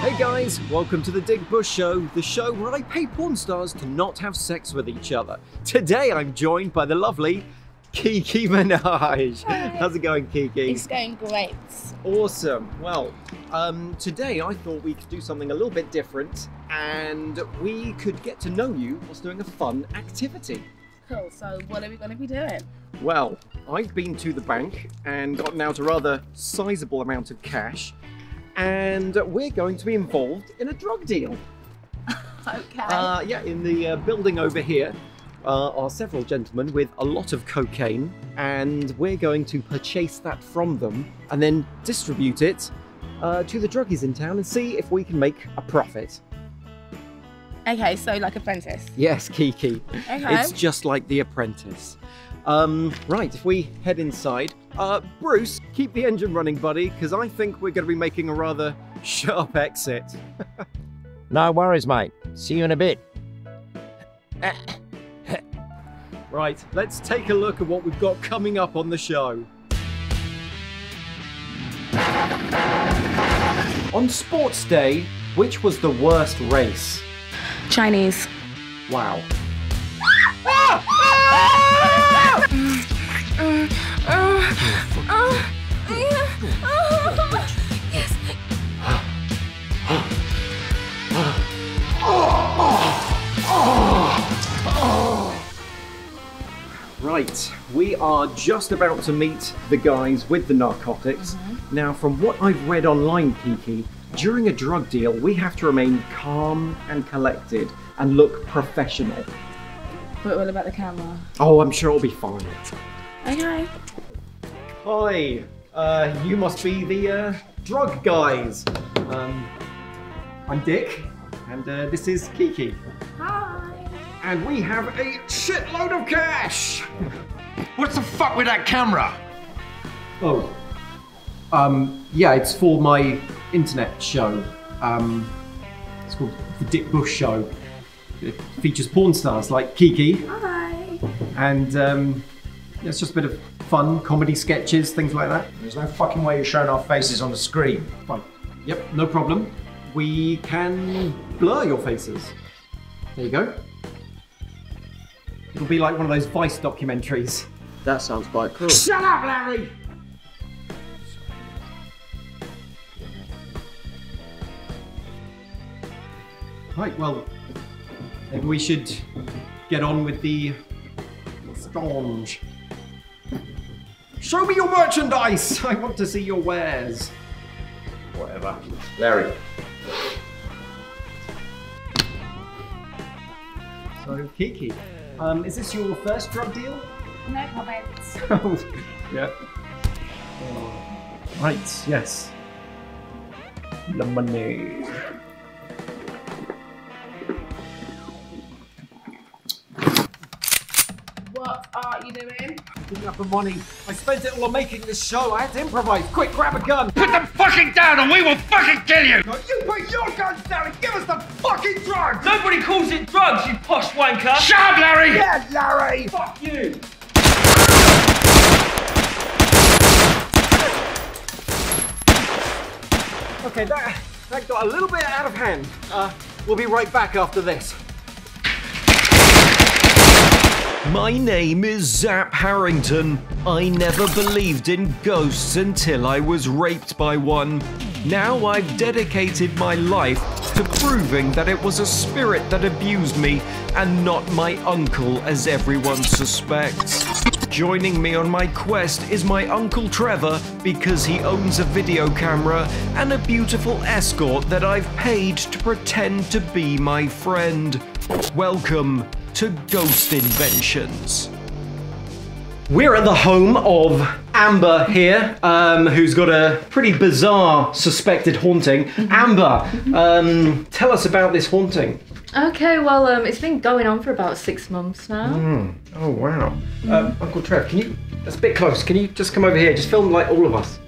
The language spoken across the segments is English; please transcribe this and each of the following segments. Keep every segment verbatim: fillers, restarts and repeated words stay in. Hey guys, welcome to The Dick Bush Show, the show where I pay porn stars to not have sex with each other. Today I'm joined by the lovely Kiki Minaj. Hi. How's it going, Kiki? It's going great. Awesome. Well, um, today I thought we could do something a little bit different and we could get to know you whilst doing a fun activity. Cool. So what are we going to be doing? Well, I've been to the bank and gotten out a rather sizable amount of cash. And we're going to be involved in a drug deal. Okay. Uh, yeah, in the uh, building over here uh, are several gentlemen with a lot of cocaine, and we're going to purchase that from them and then distribute it uh, to the druggies in town and see if we can make a profit. Okay, so like Apprentice? Yes, Kiki. Okay. It's just like The Apprentice. Um, right, if we head inside, uh, Bruce, keep the engine running, buddy, because I think we're going to be making a rather sharp exit. No worries, mate. See you in a bit. Right, let's take a look at what we've got coming up on the show. On Sports Day, which was the worst race? Chinese. Wow. Right, we are just about to meet the guys with the narcotics. Mm-hmm. Now, from what I've read online, Kiki, during a drug deal, we have to remain calm and collected and look professional. But what about the camera? Oh, I'm sure it'll be fine. Okay. Hi, uh, you must be the uh, drug guys. Um, I'm Dick, and uh, this is Kiki. Hi. And we have a shitload of cash. What's the fuck with that camera? Oh, um, yeah, it's for my internet show. Um, it's called The Dick Bush Show. It features porn stars like Kiki. Hi. And um, it's just a bit of fun, comedy sketches, things like that. There's no fucking way you're showing our faces on the screen. Fine. Yep, no problem. We can blur your faces. There you go. It'll be like one of those Vice documentaries. That sounds quite cool. Shut up, Larry! Right, well, maybe we should get on with the staunch. Show me your merchandise! I want to see your wares. Whatever. Larry. So, Kiki, um, is this your first drug deal? No comments. Oh, yeah. Oh. Right, yes. The money. Give me up the money. I spent it all on making this show. I had to improvise. Quick, grab a gun. Put them fucking down and we will fucking kill you. No, you put your guns down and give us the fucking drugs. Nobody calls it drugs, you posh wanker. Shut up, Larry. Yeah, Larry. Fuck you. Okay, that, that got a little bit out of hand. Uh, we'll be right back after this. My name is Zap Harrington. I never believed in ghosts until I was raped by one. Now I've dedicated my life to proving that it was a spirit that abused me and not my uncle, as everyone suspects. Joining me on my quest is my Uncle Trevor, because he owns a video camera and a beautiful escort that I've paid to pretend to be my friend. Welcome to Ghost Inventions. We're at the home of Amber here, um, who's got a pretty bizarre suspected haunting. Mm-hmm. Amber, um, tell us about this haunting. Okay, well, um, it's been going on for about six months now. Mm. Oh, wow. Mm. Um, Uncle Trev, can you, that's a bit close, can you just come over here, just film like all of us?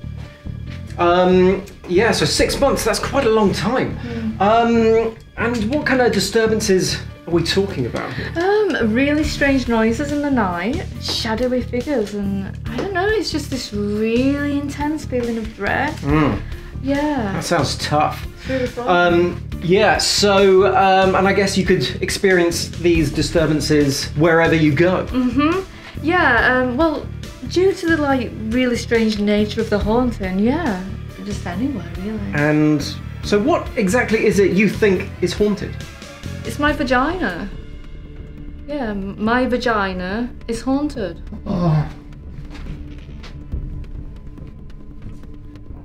Um, yeah, so six months, that's quite a long time. Mm. Um, and what kind of disturbances are we talking about? Um, really strange noises in the night, shadowy figures, and I don't know, it's just this really intense feeling of dread. Mm. Yeah. That sounds tough. Um, yeah, so, um, and I guess you could experience these disturbances wherever you go. Mm-hmm. Yeah, um, well, due to the, like, really strange nature of the haunting, yeah, just anywhere, really. And so what exactly is it you think is haunted? It's my vagina. Yeah, my vagina is haunted. Oh.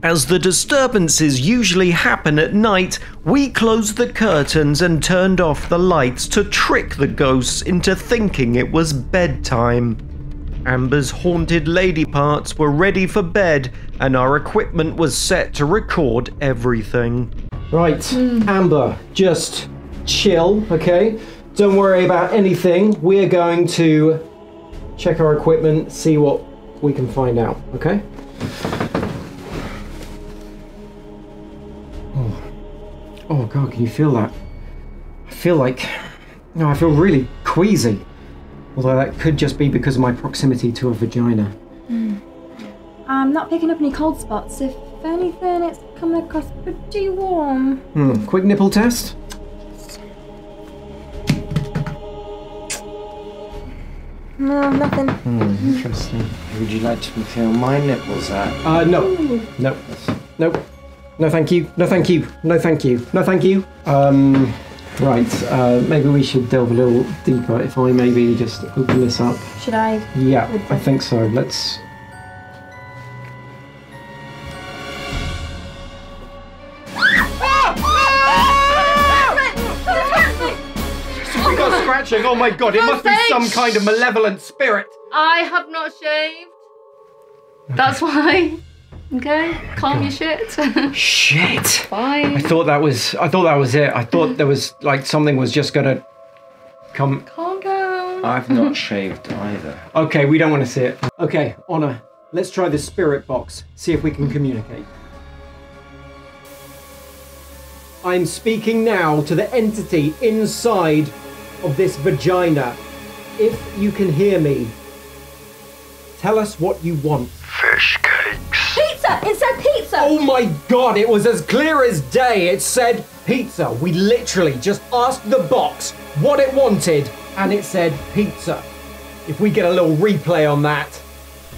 As the disturbances usually happen at night, we closed the curtains and turned off the lights to trick the ghosts into thinking it was bedtime. Amber's haunted lady parts were ready for bed and our equipment was set to record everything. Right, mm. Amber, just chill, okay? Don't worry about anything. We're going to check our equipment, see what we can find out, okay? Oh God, can you feel that? I feel like, no, I feel really queasy. Although that could just be because of my proximity to a vagina. Mm. I'm not picking up any cold spots. If anything, it's coming across pretty warm. Mm. Quick nipple test. No, nothing. Mm, interesting. Would you like to feel my nipples at? Uh, no, no, no. No thank you, no thank you, no thank you, no thank you. Um, right, uh, maybe we should delve a little deeper if I maybe just open this up. Should I? Yeah, I think so. Let's... We got scratching, oh my God, it must be some kind of malevolent spirit. I have not shaved. That's why. Okay, calm your shit. Shit. Fine. I thought that was. I thought that was it. I thought there was like something was just gonna come. Calm down. I've not shaved either. Okay, we don't want to see it. Okay, Honor. Let's try the spirit box. See if we can communicate. I'm speaking now to the entity inside of this vagina. If you can hear me, tell us what you want. Fish cakes. Pizza! It said pizza! Oh my God, it was as clear as day. It said pizza. We literally just asked the box what it wanted and it said pizza. If we get a little replay on that.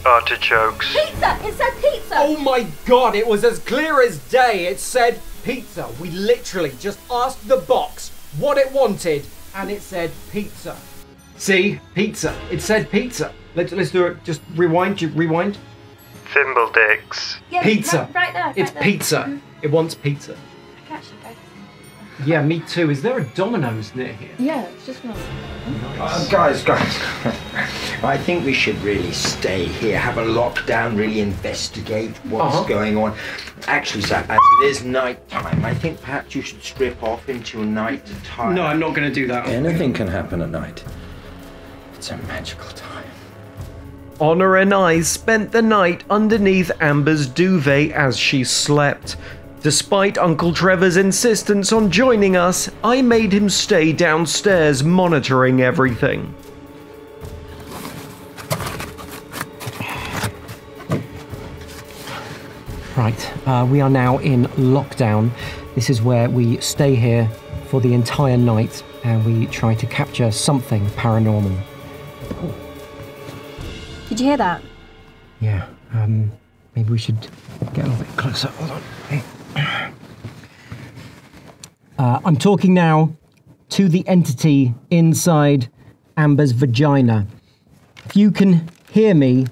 Artichokes. Pizza! It said pizza! Oh my God, it was as clear as day. It said pizza. We literally just asked the box what it wanted and it said pizza. See? Pizza. It said pizza. Let's, let's do it. Just rewind. Rewind. Thimble dicks. Yeah, pizza. Right, right there. Right it's there. Pizza. Mm-hmm. It wants pizza. I can actually go. Yeah, me too. Is there a Domino's near here? Yeah, it's just one. Nice. Uh, guys, guys. I think we should really stay here. Have a lockdown. Really investigate what's uh-huh. going on. Actually, Zap, as it is night time, I think perhaps you should strip off into night time. No, I'm not going to do that. Anything can happen at night. It's a magical time. Honor and I spent the night underneath Amber's duvet as she slept. Despite Uncle Trevor's insistence on joining us, I made him stay downstairs monitoring everything. Right, uh, we are now in lockdown. This is where we stay here for the entire night and we try to capture something paranormal. Did you hear that? Yeah, um, maybe we should get a little bit closer. Hold on. Hey. Uh, I'm talking now to the entity inside Amber's vagina. If you can hear me,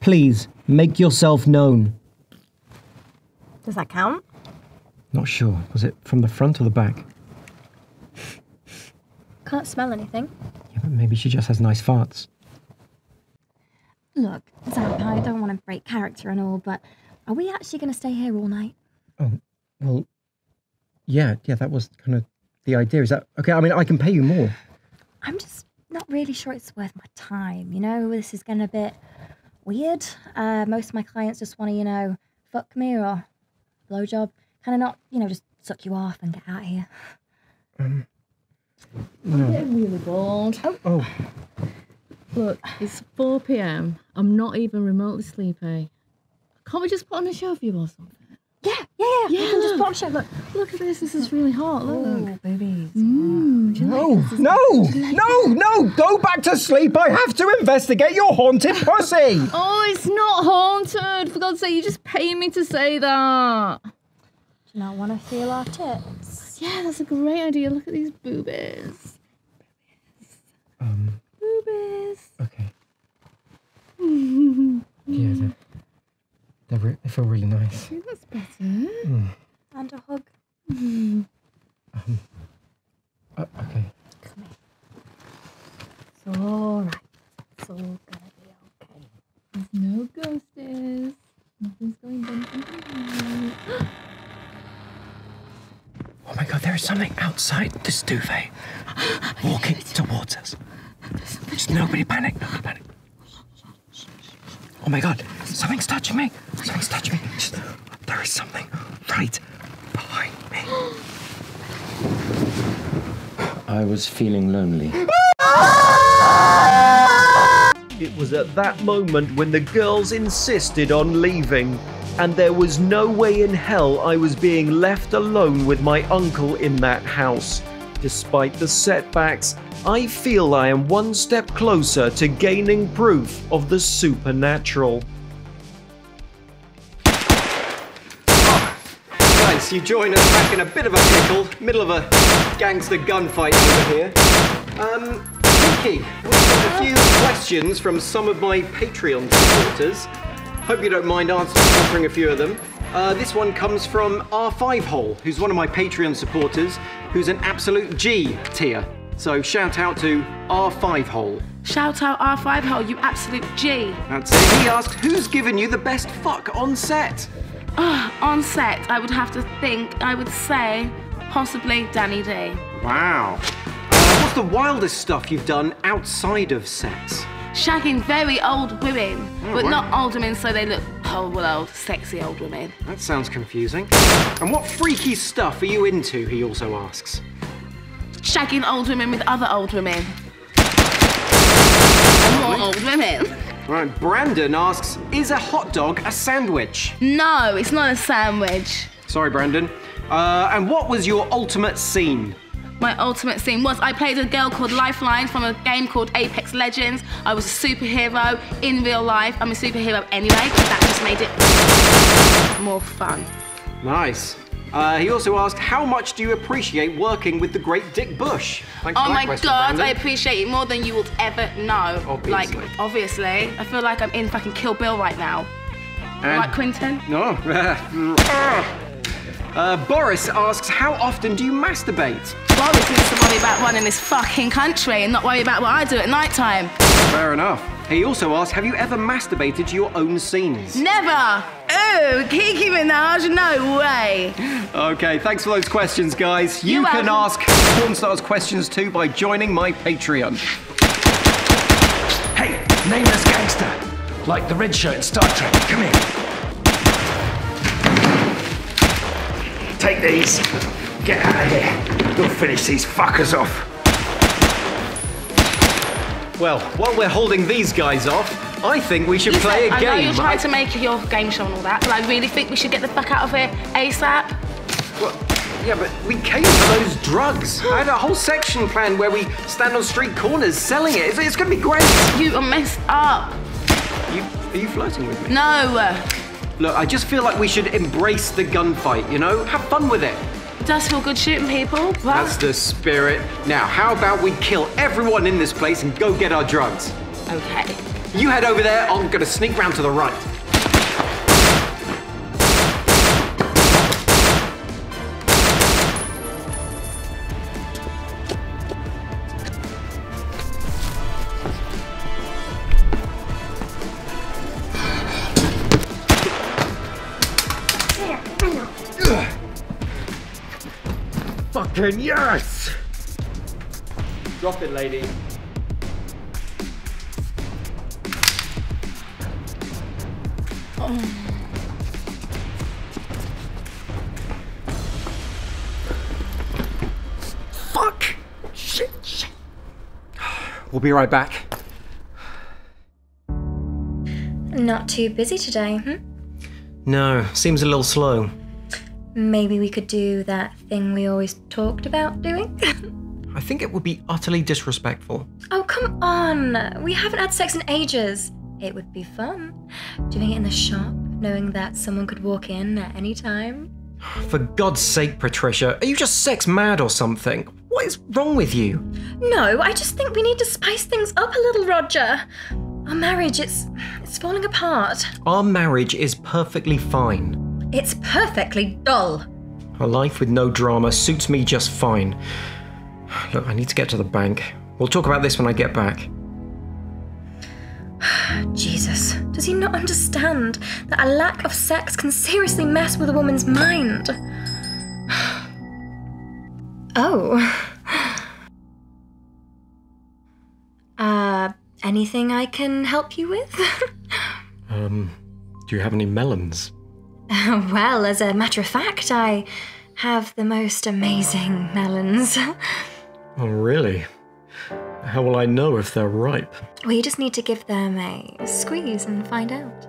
please make yourself known. Does that count? Not sure. Was it from the front or the back? Can't smell anything. Yeah, but maybe she just has nice farts. Look, Zap, I don't want to break character and all, but are we actually going to stay here all night? Oh, well, yeah, yeah, that was kind of the idea. Is that, okay, I mean, I can pay you more. I'm just not really sure it's worth my time, you know? This is getting a bit weird. Uh, most of my clients just want to, you know, fuck me or blowjob. Kind of not, you know, just suck you off and get out of here. Um, I'm getting really bored. Oh. oh. Look, it's four p m I'm not even remotely sleepy. Can't we just put on a show for you or something? Yeah, yeah, yeah. yeah. We can just put on a show. Look, look at this. This is really hot. Look, oh, babies. Mm. No, like no, like no, no. Go back to sleep. I have to investigate your haunted pussy. Oh, it's not haunted. For God's sake, you just pay me to say that. Do you not want to feel our tits? Yeah, that's a great idea. Look at these boobies. Um. Boobies. Okay. yeah, they're, they're re they feel really nice. I think that's better. Mm. And a hug. Mm. Um. Uh, okay. Come here. It's all right. It's all gonna be okay. There's no ghosties. Nothing's going on. Oh my God! There is something outside this duvet, walking towards us. Just nobody panic, nobody panic. Oh my God, something's touching me. Something's touching me. Just, there is something right behind me. I was feeling lonely. It was at that moment when the girls insisted on leaving, and there was no way in hell I was being left alone with my uncle in that house. Despite the setbacks, I feel I am one step closer to gaining proof of the supernatural. Guys, you join us back in a bit of a pickle, middle of a gangster gunfight over here. Um, Kiki, we've got a few questions from some of my Patreon supporters. Hope you don't mind answering a few of them. Uh, this one comes from R five Hole, who's one of my Patreon supporters, who's an absolute G tier. So shout out to R five Hole. Shout out R five Hole, you absolute G. That's it. He asked, who's given you the best fuck on set? Oh, on set, I would have to think, I would say, possibly Danny D. Wow. Uh, what's the wildest stuff you've done outside of sets? Shagging very old women, oh, but wow. not old women so they look horrible old, sexy old women. That sounds confusing. And what freaky stuff are you into, he also asks. Shagging old women with other old women. And more old women. Right, Brandon asks, is a hot dog a sandwich? No, it's not a sandwich. Sorry, Brandon. Uh, and what was your ultimate scene? My ultimate scene was I played a girl called Lifeline from a game called Apex Legends. I was a superhero in real life. I'm a superhero anyway, but that just made it more fun. Nice. Uh, he also asked, how much do you appreciate working with the great Dick Bush? Thanks oh for my question, God, Brandon. I appreciate it more than you would ever know. Obviously. Like, obviously. I feel like I'm in fucking Kill Bill right now. And like Quentin? No. Uh, Boris asks, how often do you masturbate? Boris needs to worry about running this fucking country and not worry about what I do at night time. Fair enough. He also asks, have you ever masturbated to your own scenes? Never! Ooh, Kiki Minaj, no way! Okay, thanks for those questions, guys. You You're can welcome. ask Porn Stars questions too by joining my Patreon. Hey, nameless gangster. Like the red shirt in Star Trek, come here. Take these, get out of here, we'll finish these fuckers off. Well, while we're holding these guys off, I think we should Listen, play a I game. I know you're trying I... to make your game show and all that, but I really think we should get the fuck out of here ASAP. Well, yeah, but we came for those drugs. I had a whole section planned where we stand on street corners selling it. It's, it's gonna be great. You are messed up. You, are you flirting with me? No. Look, I just feel like we should embrace the gunfight, you know? Have fun with it. It does feel good shooting people, but... That's the spirit. Now, how about we kill everyone in this place and go get our drugs? Okay. You head over there, I'm gonna sneak round to the right. Fucking yes! Drop it, lady. Oh. Fuck! Shit! We'll be right back. Not too busy today, hmm? No, seems a little slow. Maybe we could do that thing we always talked about doing? I think it would be utterly disrespectful. Oh, come on! We haven't had sex in ages. It would be fun. Doing it in the shop, knowing that someone could walk in at any time. For God's sake, Patricia, are you just sex mad or something? What is wrong with you? No, I just think we need to spice things up a little, Roger. Our marriage, it's, it's falling apart. Our marriage is perfectly fine. It's perfectly dull. A life with no drama suits me just fine. Look, I need to get to the bank. We'll talk about this when I get back. Jesus, does he not understand that a lack of sex can seriously mess with a woman's mind? Oh. Uh... Anything I can help you with? um, do you have any melons? Uh, well, as a matter of fact, I have the most amazing melons. Oh, really? How will I know if they're ripe? Well, you just need to give them a squeeze and find out.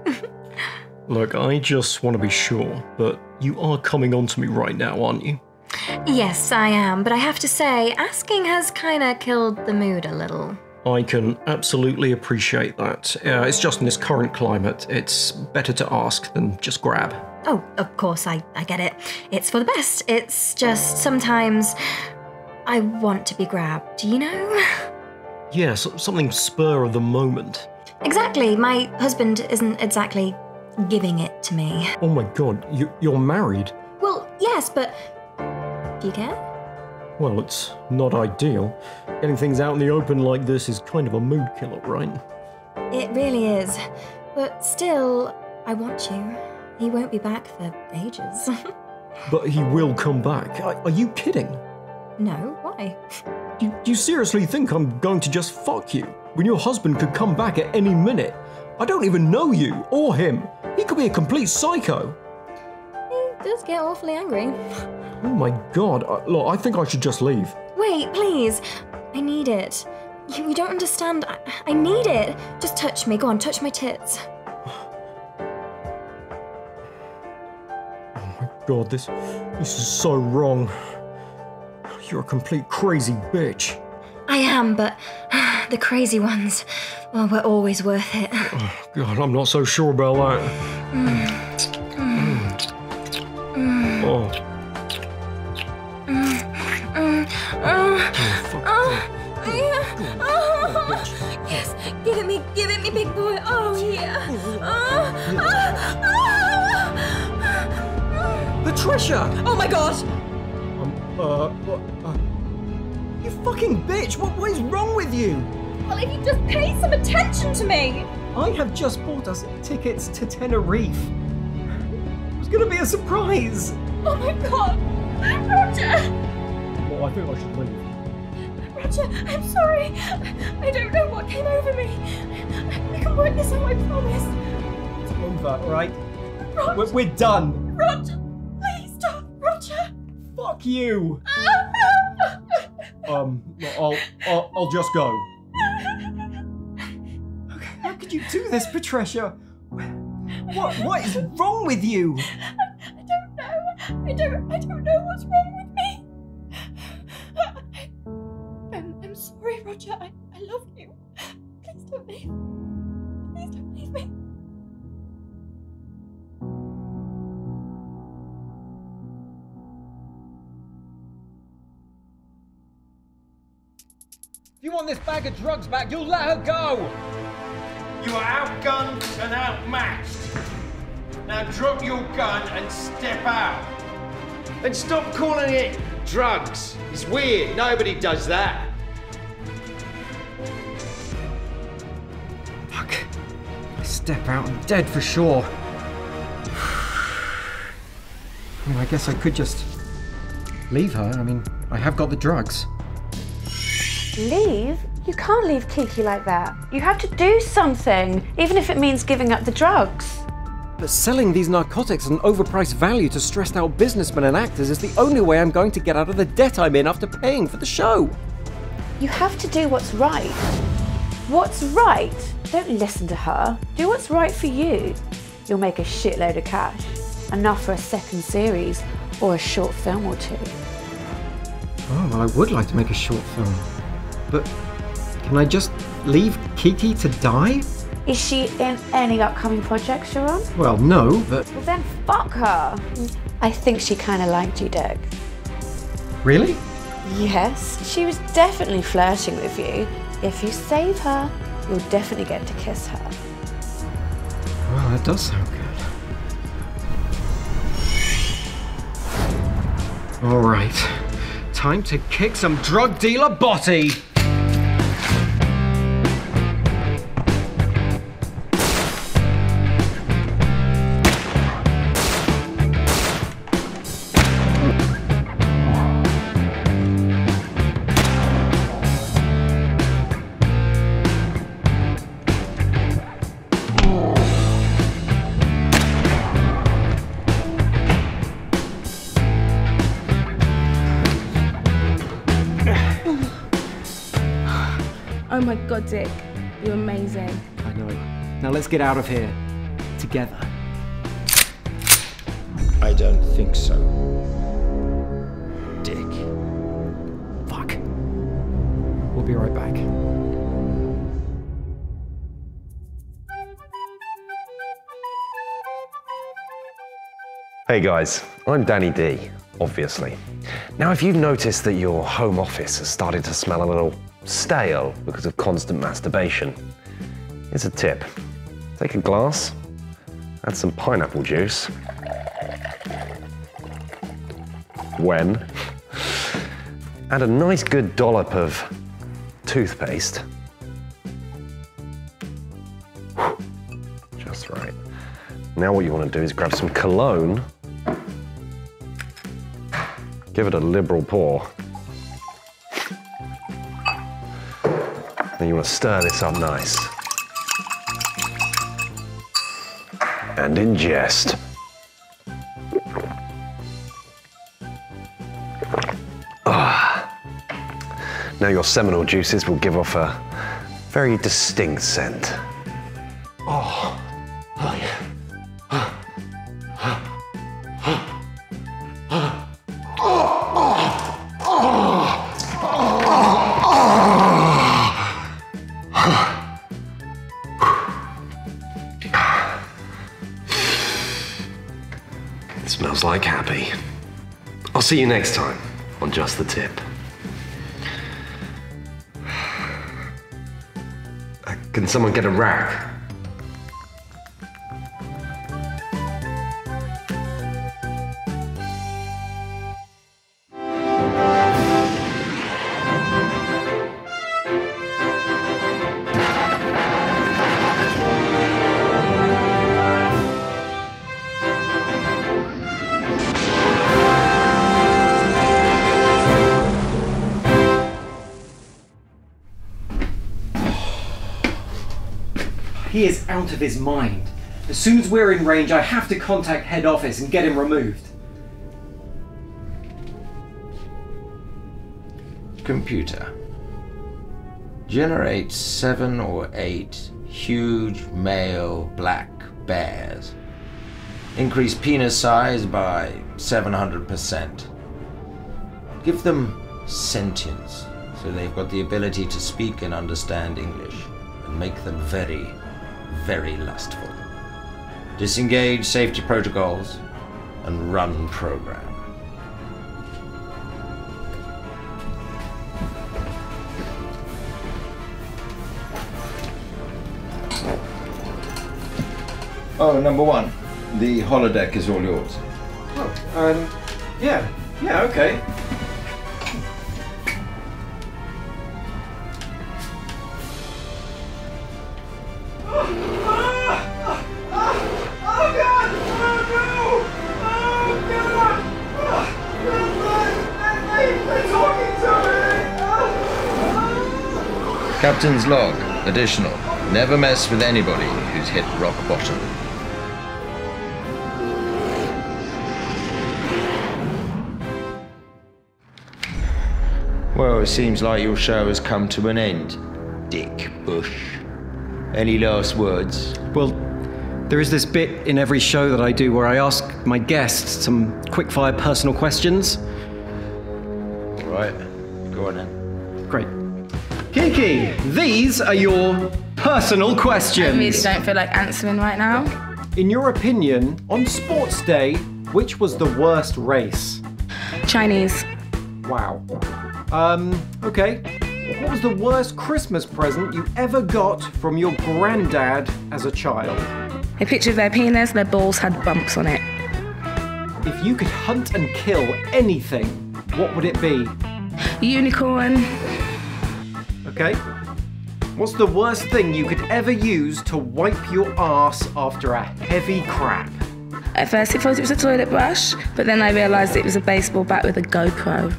Look, I just want to be sure, but you are coming on to me right now, aren't you? Yes, I am, but I have to say, asking has kind of killed the mood a little. I can absolutely appreciate that. Uh, it's just in this current climate, it's better to ask than just grab. Oh, of course, I, I get it. It's for the best. It's just sometimes I want to be grabbed, you know? Yeah, so, something spur of the moment. Exactly. My husband isn't exactly giving it to me. Oh my God, you, you're married? Well, yes, but do you care? Well, it's not ideal. Getting things out in the open like this is kind of a mood killer, right? It really is. But still, I want you. He won't be back for ages. But he will come back. Are, are you kidding? No, why? You, you seriously think I'm going to just fuck you? When your husband could come back at any minute? I don't even know you or him. He could be a complete psycho. He does get awfully angry. Oh my God, I, look, I think I should just leave. Wait, please. I need it. You, you don't understand. I, I need it. Just touch me. Go on, touch my tits. Oh my God, this, this is so wrong. You're a complete crazy bitch. I am, but the crazy ones, well, we're always worth it. Oh God, I'm not so sure about that. Mm. Mm. Mm. Oh. Yes, give it me, give it me, big boy. Oh, yeah. Oh, oh, oh. Patricia! Oh my God! Um, uh, what, uh, you fucking bitch! What, what is wrong with you? Well, if you just pay some attention to me! I have just bought us tickets to Tenerife. It was gonna be a surprise! Oh my God! Roger! Well, I think I should leave. I'm sorry. I don't know what came over me. We can work this out, I promise. It's over, right? Roger. We're, we're done. Roger, please stop, Roger. Fuck you. um, I'll, I'll, I'll just go. Okay, how could you do this, Patricia? What, what is wrong with you? I don't know. I don't, I don't know what's wrong with me. Sorry, Roger, I, I love you. Please don't leave. Please don't leave me. If you want this bag of drugs back, you'll let her go! You are outgunned and outmatched. Now drop your gun and step out. And stop calling it drugs. It's weird, nobody does that. Step out, I'm dead for sure. I mean, I guess I could just leave her. I mean, I have got the drugs. Leave? You can't leave Kiki like that. You have to do something, even if it means giving up the drugs. But selling these narcotics at an overpriced value to stressed out businessmen and actors is the only way I'm going to get out of the debt I'm in after paying for the show. You have to do what's right. what's right? Don't listen to her. Do what's right for you. You'll make a shitload of cash. Enough for a second series or a short film or two. Oh, well, I would like to make a short film. But can I just leave Kiki to die? Is she in any upcoming projects you're on? Well, no, but... Well, then fuck her. I think she kind of liked you, Dick. Really? Yes, she was definitely flirting with you. If you save her, you'll definitely get to kiss her. Well, that does sound good. All right, time to kick some drug dealer botty. Oh my God, Dick, you're amazing. I know it. Now let's get out of here, together. I don't think so, Dick. Fuck. We'll be right back. Hey guys, I'm Danny D, obviously. Now if you've noticed that your home office has started to smell a little stale because of constant masturbation, here's a tip. Take a glass, add some pineapple juice. When? Add a nice good dollop of toothpaste. Just right. Now what you want to do is grab some cologne, give it a liberal pour. And you want to stir this up nice. And ingest. Ah. Now your seminal juices will give off a very distinct scent. Oh, oh yeah. Smells like happy. I'll see you next time on Just the Tip. Uh, can someone get a rack? He is out of his mind. As soon as we're in range, I have to contact head office and get him removed. Computer. Generate seven or eight huge male black bears. Increase penis size by seven hundred percent. Give them sentience, so they've got the ability to speak and understand English, and make them very very lustful. Disengage safety protocols and run program. Oh, number one, the holodeck is all yours. Oh, um, yeah, yeah, okay. Captain's log, additional. Never mess with anybody who's hit rock bottom. Well, it seems like your show has come to an end. Dick Bush. Any last words? Well, there is this bit in every show that I do where I ask my guests some quickfire personal questions. Right, go on then. Great. Kiki, these are your personal questions. I really don't feel like answering right now. In your opinion, on sports day, which was the worst race? Chinese. Wow. Um, okay. What was the worst Christmas present you ever got from your granddad as a child? A picture of their penis, their balls had bumps on it. If you could hunt and kill anything, what would it be? Unicorn. Okay. What's the worst thing you could ever use to wipe your arse after a heavy crap? At first I thought it was a toilet brush, but then I realised it was a baseball bat with a GoPro.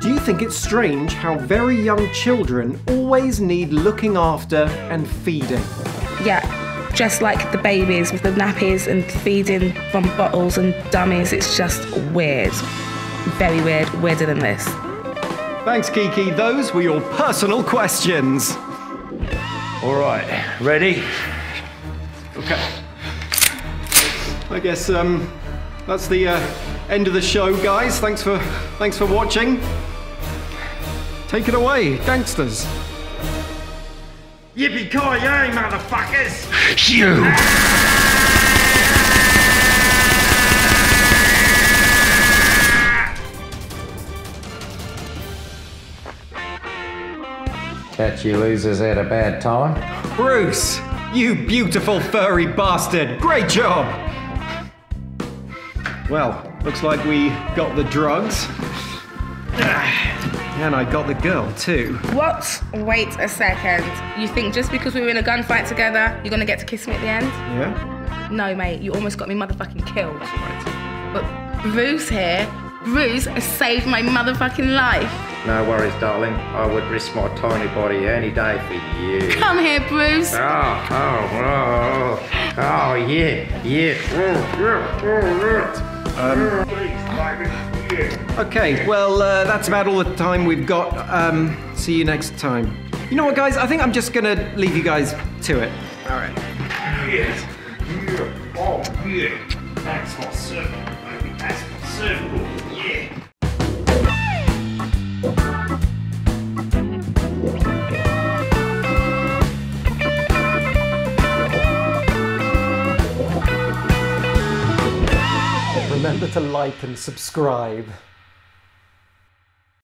Do you think it's strange how very young children always need looking after and feeding? Yeah, just like the babies with the nappies and feeding from bottles and dummies. It's just weird. Very weird, weirder than this. Thanks, Kiki. Those were your personal questions. All right, ready? Okay. I guess um, that's the uh, end of the show, guys. Thanks for thanks for watching. Take it away, gangsters. Yippee-ki-yay, motherfuckers! You. Bet you losers had a bad time. Bruce, you beautiful furry bastard. Great job. Well, looks like we got the drugs. And I got the girl too. What? Wait a second. You think just because we were in a gunfight together, you're going to get to kiss me at the end? Yeah. No, mate, you almost got me motherfucking killed. Right. But Bruce here, Bruce has saved my motherfucking life. No worries, darling. I would risk my tiny body any day for you. Come here, Bruce. Oh, oh, oh, oh, yeah, yeah. Um, okay, well, uh, that's about all the time we've got. Um, see you next time. You know what, guys? I think I'm just gonna leave you guys to it. All right. Yes. Yeah. Oh, yeah. That's my circle. That's my circle. Yeah. Remember to like and subscribe.